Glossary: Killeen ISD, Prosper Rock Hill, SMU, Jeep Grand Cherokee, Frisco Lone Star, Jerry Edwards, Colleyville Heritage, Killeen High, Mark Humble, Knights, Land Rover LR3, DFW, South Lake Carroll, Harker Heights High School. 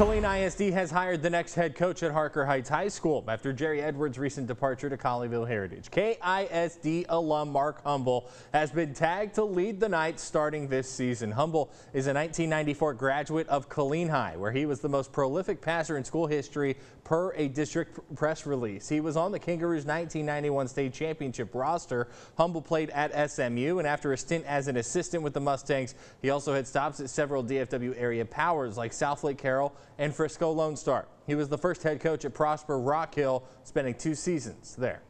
Killeen ISD has hired the next head coach at Harker Heights High School after Jerry Edwards' recent departure to Colleyville Heritage. KISD alum Mark Humble has been tagged to lead the Knights starting this season. Humble is a 1994 graduate of Killeen High, where he was the most prolific passer in school history per a district press release. He was on the Kangaroos' 1991 state championship roster. Humble played at SMU, and after a stint as an assistant with the Mustangs, he also had stops at several DFW area powers like South Lake Carroll and Frisco Lone Star. He was the first head coach at Prosper Rock Hill, spending 2 seasons there.